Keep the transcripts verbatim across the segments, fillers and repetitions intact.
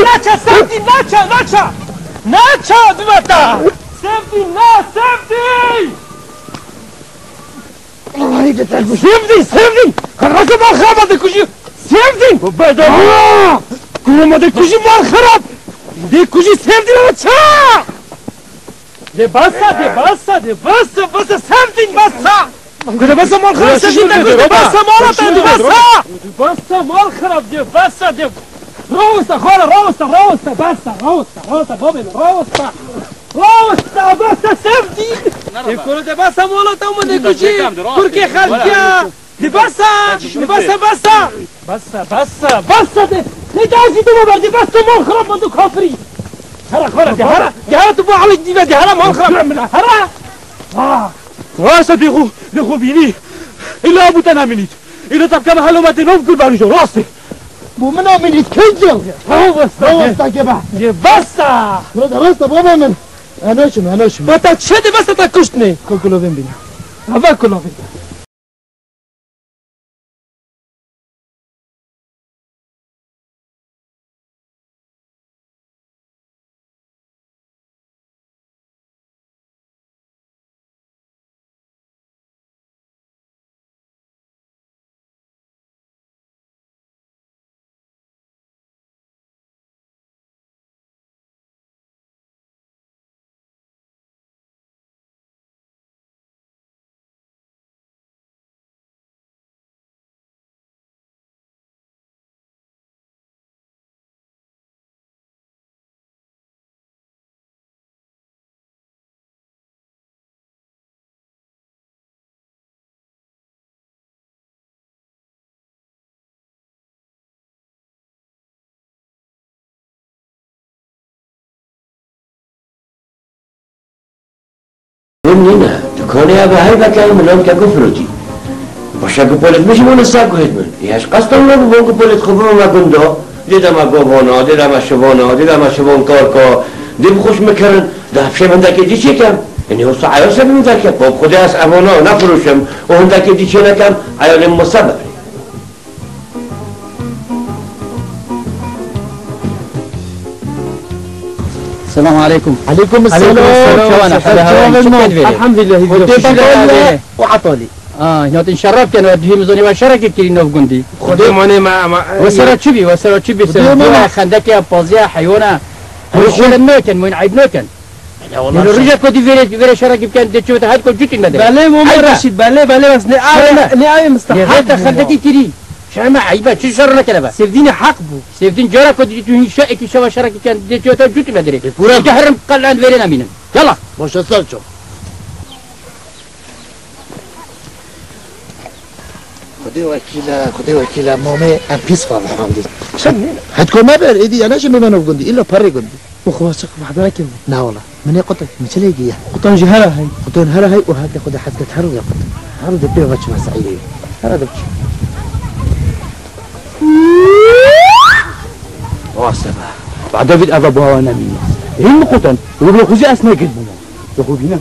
نچه سفتی نچه نچه نچه دومتا سفتی نه سفتی آی گتر کشی سفتی سفتی خراسو بال خرابه کشی سفتی ببدا کلمه دکشی بال خراب دکشی سفتی نچه ده بسته ده بسته ده بسته بسته سفتی بسته گوره بسه مال خراب سشیده گوره بسه مالا تندی بسه بسه مال خراب دیو بسه دیو روسته خاله روسته روسته بسه روسته روسته بابین روسته روسته بسه سفتی دیکونه ده بسه مالا تا اومده کچی ترکی خلقیه دی بسه دی بسه بسه بسه بسه بسه دی نجازی دو ببر دی بسه مال خراب من دو کافری هره خاله دی هره دی هره تو با علی دیوه دی هره مال خراب منه هره آه راسته دیگو دیگو بینی ایلا ابو تنامینید ایلا تبکم حلومت نوم کن برنجا راسته بو من آمینید کنجل روسته روسته که بحث یه بسته برو درسته بابا من اناشم اناشم با تا چه دی بسته تا کشتنه کل کلووین بینی اول کلووین نینا تو کانی ها به هر بکایی ملان که گفروتی باشه که پولت میشه من سب گوید من یهش قصدم نبو بان که پولت خوبه من گنده دیدم اگوانا دیدم اشوانا دیدم اشوان کارکا دیب خوش میکرن ده هفشه من دکه دیچه کم یعنی حسا عیاسه بیم دکه باب خودی از اوانا نفروشم و هم دکه دیچه نکم عیانم مصبه السلام عليكم. عليكم السلام. الحمد لله. ودي وعطالي. آه نوت انشرف كانوا يدهم زوني وشركة كيرينوف جندي. خدي ماني مع مع. وسرت شبي وسرت شبي. خدي ماني خندك يا بازيا حيونا. وشول النوكن وين عيب نوكن. والله. الرجال كودي فيري فيري شركة كان دتشو تحد كل جوتين ندى. بالله مو مرشد بالله بالله بس نعاية نعاية مستحيل. حتى خندك كيري. شو ما عيبة شو شر لك لبا؟ سيفدين حقبو سيفدين جارك ودي تهين شقك شو شرك كان دي توتا جوتي ما دري بورا تحرم قل عند فيرينا مين يلا باش تصلشو خدي وكيلا خدي وكيلا مامي ام بيس فا الحمد لله شنو هتكون ما بير ايدي انا شنو انا وجندي الا بري جندي وخلاص وحده راكب لا والله من يقطك مش لاقيه قطن جهره هي قطن هره هي وهات خدي حتى تهرب يا قطن عرض البيع باش ما سعيد هذا واسبه بعد افيد ابوها وانا مين هم قطن يقولوا خزي اسنا جد يقول هنا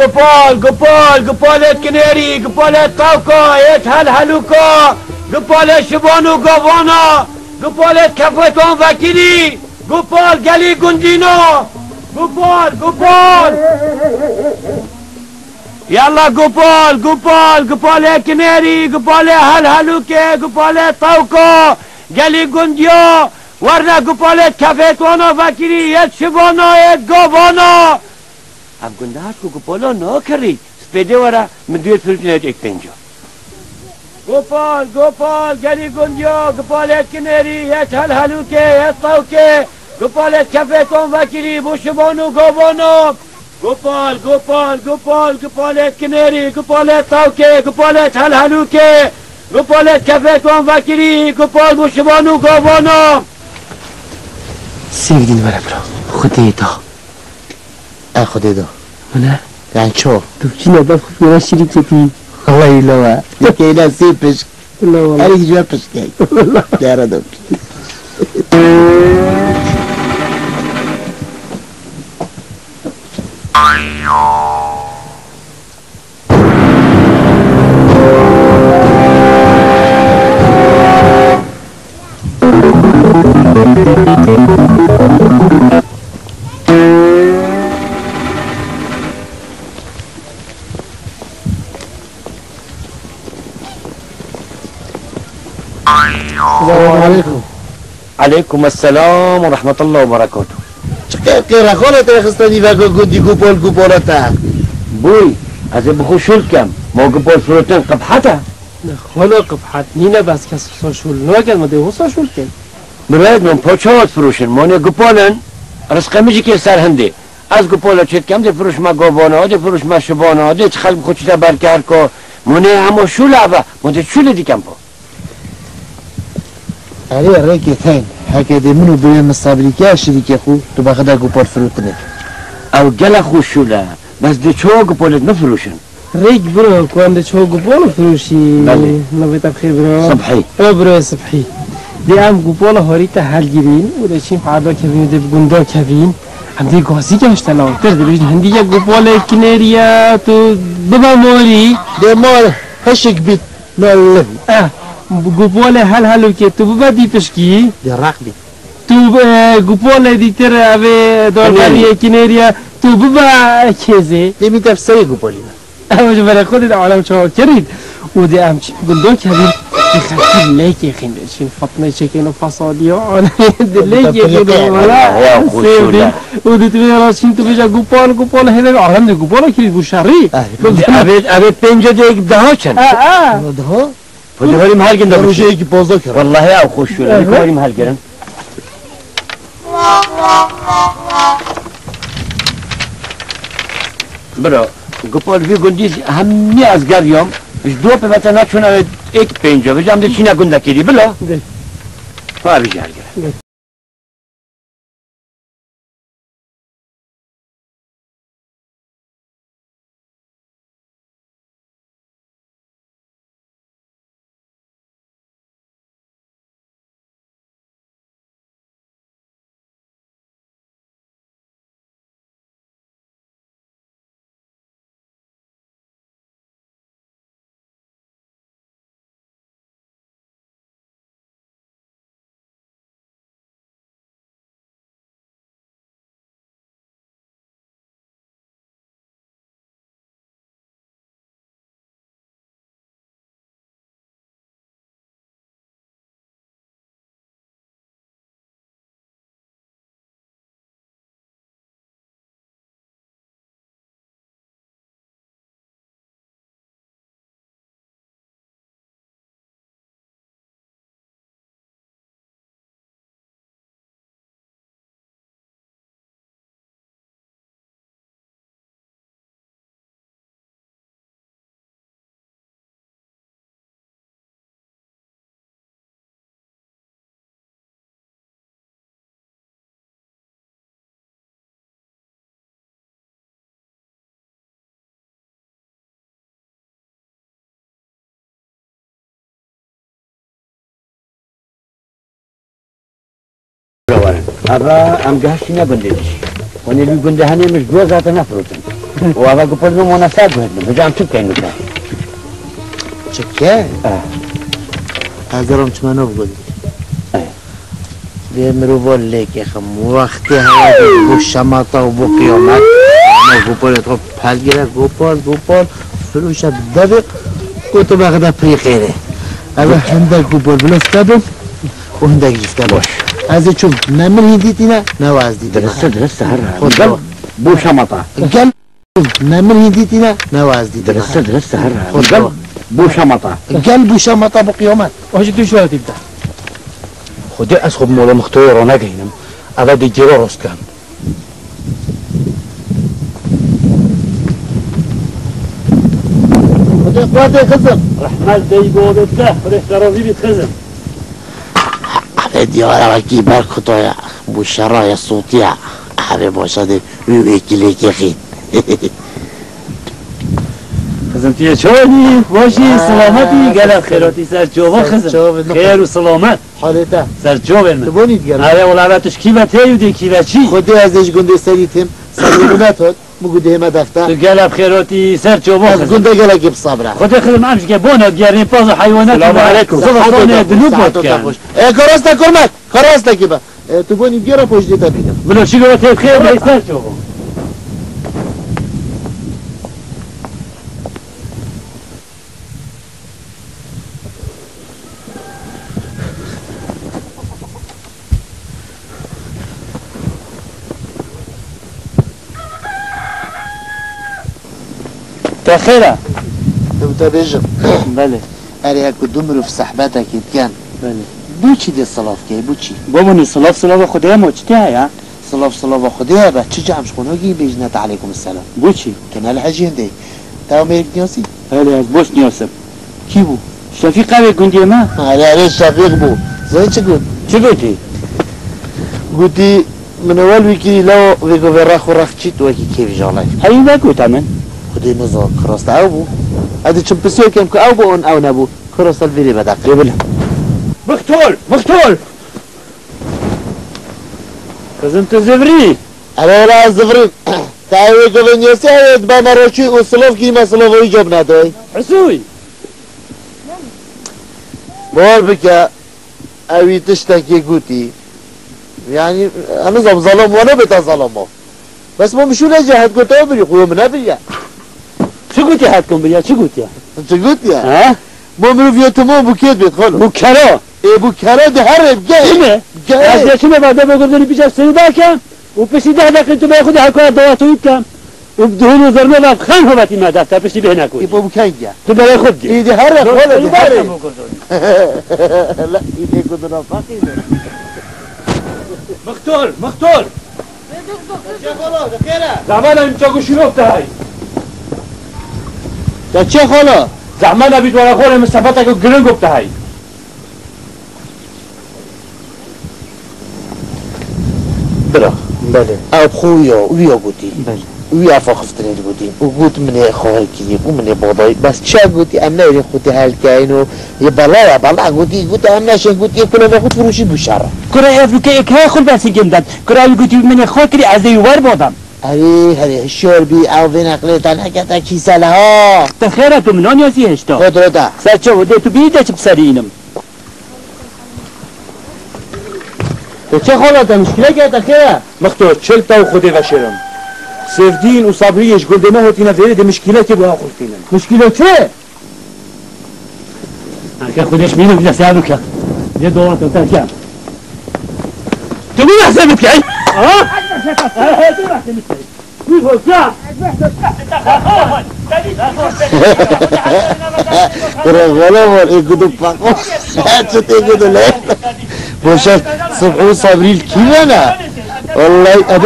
قبال قبال قبال كنيري قبال طاوكا يتهل هلوكا قبال شبان وقوانا قبال كفتان وكيلي قبال قلي قندينا قبال قبال يلا قبال قبال قبال كنيري قبال هل هلوكا قبال طاوكا قلي قنديا ورنا قبال كفتانا وكيلي يت شبانا يت قوانا اب گنده هست که گپالا نا کری سپیده وره من دویر فروتینه ایک پینجا گپال گپال گری گنجا گپالت کنری هت هل هلوکه هت تاوکه گپالت کفتان وکری بوشبانو گوانو گپال گپال گپال گپالت کنری گپالت تاوکه گپالت هل هلوکه گپالت کفتان وکری گپال بوشبانو گوانو Sevdiğini bana bırak. Hıdayı da. ای خدا دو نه یعنی چو تو چی ندار خوب یه شیری کتی الله ایلا و دیگه ایلا سی پش هر کی جواب پش کی داره دو علیکم السلام و رحمت الله و برکاته چقدر قیره خالت رخستانی وگا گودی گوپال گوپالتا بوی از این بخو شل کم ما گوپال فروتن قبحتا نه خالا قبحت نینه بس کس سا شل نوکن ما دیو سا شل کن مراد من پاچهات فروشن مانه گوپالن رسقه میجی که سرهنده از گوپالا چید کم دی فروش ما گابانه ها دی فروش ما شبانه ها دی چه خلق خود چیده برکر که مانه همه شل عبه مانه شل دی کم پا علیه ریکی تین هکه دیمونو بریم مصابری که اشیدی که خو تو بخدا گوپال فروتنه او گله خوش شده بس ده چه ها گوپالت نفروشن ریک برو که هم ده چه ها گوپال فروشی بله نبیت بخیر برو صبحی او برو صبحی ده هم گوپال هاری تا حل گیرین و ده چیم عدا کبین و ده بگندا کبین هم ده گازی گشت لانتر ده بشن هندی یک گوپال کنریا تو ببماری ده مار هشک بیت نالله اه گوپال هل هلو که تو بودی پشکی درخ بی تو گوپال دیتر اوه دارمانی کنریا تو بوده کیزه دیمی تفسیر گوپالی نه اوه برای خودت عالم چهار کرید او ده همچین گندو کرید بخاطر لیکی خیلی چین فاطمه چکین و فسادی ها لیکی خیلی اولا سیودی او ده توی راشین تو بجا گوپال گوپال هیده عالم ده گوپال کرید بو شری اوه پینجا ده یک ده ها چند ده ها فدواریم هر گندم روزی یکی بازدا کرد. والله او خوش شد. فدواریم هر گرم. برا گپال وی گندیز همی از گریم. اش دو پفته نشون اد یک پنجا. ولی هم دیشی نگنده کردی بله. فا بیش هر گرم. آبا ام گهشی نبندیدش. و نیروی گنده هنیمش دو زات نفروتن. وهذا قبل من مناسبة هذا بجام تبكي نكا تبكي اه هذا رمت ما نفضل بيمرو بوليك يا خم وقتي هذا بالشماطة وبقيومات ما قبل تروح حالجرا قبل قبل فلوس الدبق كنت باخذها في خيره هذا عندك قبل بلا استبن وعندك يستبن هذا شوف ما من هديتنا نواز دي درست درست هرها بو شمطة الجنب ما من هديتنا نواز دي درست درست هرها الجنب بو شمطة الجنب بو شمطة بقيومات واش دي شو تبدا خدي اسخب مولا مختور وناجينم هذا دي جيرو رسكان خدي قواتي خزم رحمال ديبو بتله ريحت راضي بيتخزم ادي على كي بركطه بو الشرايا الصوتيه حبيبي وصديق ويكي ليك يا اخي خزمتي شوي واشي سلامتي قالت خيراتي سر جوه خزم خير وسلامت حالته سر جوه تبوني تقرا آره ولادتش كيوتي ودي كيوتشي خدي ازش گنده سریتم سلامت هات مگوده ما دفتر قالت خيراتي سر جوه خزم گنده گلگی بصبره خدي خزم امش گبونه گرین پاز حیوانات السلام علیکم خدونه دلوبت ای کاراستا کمک کاراستا کیبا تبوني تقرا پشت دیتا میگم منو چی گوته خیر نیستر جوه تاخيرا دوتا بيجم بله اري هكو دمرو في صحبتك كان بله بوچي دي الصلاف كي بوچي بومني صلاف صلاف خديها موجتها يا صلاف صلاف خديها باه تشجع مش خنوقي بيجنات عليكم السلام بوچي كان الحجين دي تاو ميرك نيوسي هلا بوش نيوسب كي بو شفيق قوي كنتي ما هلا اري شفيق بو زين شكون شكوتي قلتي من اول ويكي لو ويكو راخ وراختيت وكي كيف جالاي هاي باكو تمام خدي نزار كراست أبو، هذا شو بسويكم كأبو أون أو نبو كراست الفيديو بدك. قبله. مختول مختول. خزمت زفري. أنا راس زفري. تعالوا قبل نسيت بمرشي وصلوا كي ما صلوا ويجبنا ده. حسوي. بقول بك أبي تشتكي قوتي يعني أنا زبزلم وأنا بتزلمه بس مو مشو نجحت قلت أبي قوم نبيه. شو قلت يا هاتكم بالله؟ شو قلت يا؟ شو قلت يا؟ ها؟ بومرو فيتمو بوكيت بيدخلوا بوكرا اي بوكرا دي حرب جاي جاي شنو بعد ما قلت لي بيجي سوداكم وبشي دهنك انتم ياخذوا حكوا دواتو كم وبدهنوا زرمنا بخنهم باتي ما دافتا بشي بهناك اي بوكيا تبى ياخذ اي دي حرب ولا دي حرب لا اي دي قدنا فاقي مختول مختول يا خلاص خيره زعما انتوا كو شنو بتاعي تا چه خاله؟ زحمت نبید و نخوره مصطفیت که گرن گفته هایی برا بله او خوی ها اوی ها گوتی بله اوی افا خفتنید گوتی او گوت منه خواهی کنید او منه بادایی بس چه گوتی ام نهیرین خودی حل کهین و یه بلا یا بلا گوتی گوت ام نشه گوتی کنه نخود فروشی بوشاره کنه افلوکه اکه خود بسی گم داد کنه اوی گوتی منه خواه کری از دیوار بادم هری هری هشور بی او بین اقلی تنها کتا کیسه لها تخیره تو منان یازی هشتا خود رو ده سر چه وده تو بیده چه بسر اینم تو چه خاله ده مشکله که تخیره مختار چل تاو خوده غشرم سفدین و صبریش گلده ما هاتینه فیره ده مشکله که باها خورتینم مشکله چه؟ هرکه خودش میرم بیده سهرو که یه دوان تو تر کم تو بیده سهرو که اه؟ لا والله بلا بلا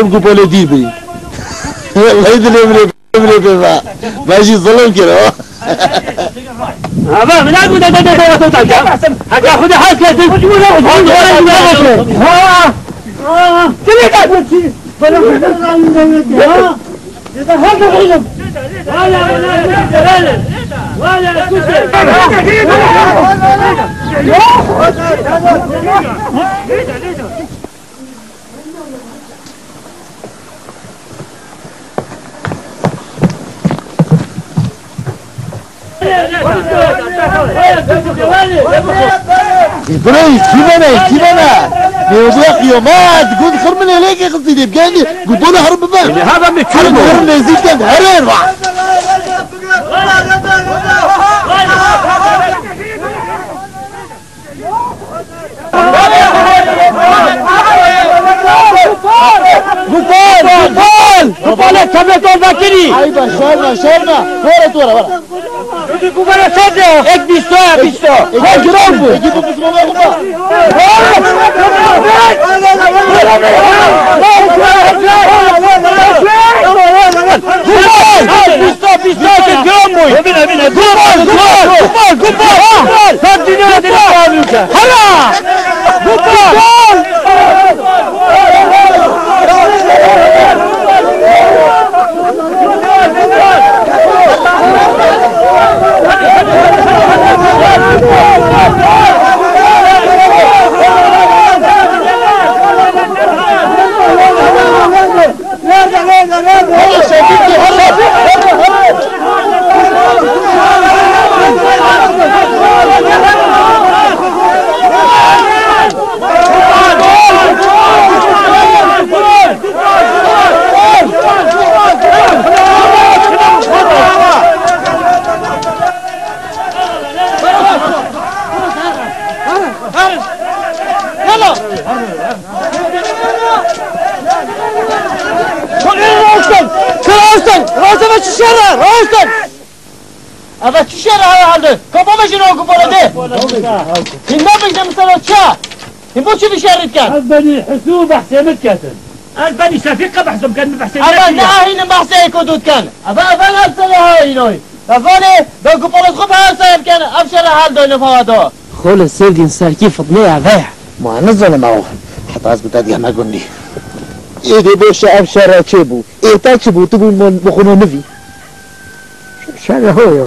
بلا بلا بلا بلا بلا إبراهيم كيفانا كيفانا يا يومات قلت خر من هلاك يا قصدي بقالي قلت له هرب بقى هذا من كلمه هرب من زيد كان هرب قطال قطال قطال التابلت والباكري ايوه شارنا شارنا ورا ورا ورا يجيبوا بلا شده اك بيسوا بيسوا يجيبوا يجيبوا بسمه بابا بيسوا بيسوا تجمعوا يا بنا بنا جول جول جول سدينا دينا هلا جول البني حسوب حسين كاتن البني شفيق بحسب كان بحسين ابا ناهين بحسين كدود كان ابا ابا السلا هينوي فاني دوكو بالخوب حسين كان ابشر حال دول فوادو خول السرجن سالكي فضني عليه ما نزل معه حتى اثبت ادي ما قلني ايه دي بوش ابشر تشبو ايه تشبو تقول من بخونه نفي شال هو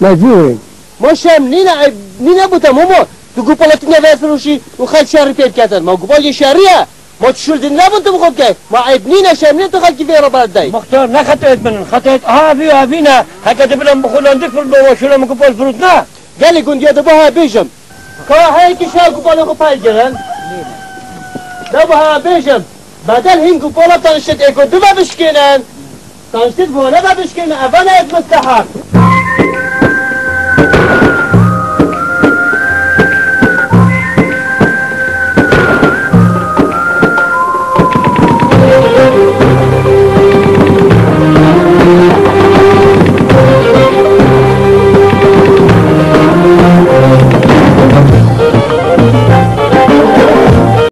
لا جوي مش منينا منينا بتمومو تقول بالاتني بسروشي وخد شهر بيت كاتر ما قبالي شهرية ما تشول دنا بنت بخوك ما عيبنينا شاملين تخل كيف يا ربع الداي مختار لا خطأت من خطأت ها في ها فينا هكذا تبنا بخونا ندخل بوشلنا من قبال فروتنا قال لي كنت يا دبها بيجم كا هيك شال قبالي قبال جرن دبها بيجم بدل هم قبالة تنشت ايكو دبها بشكينا تنشت بولا بشكينا أفنى مستحق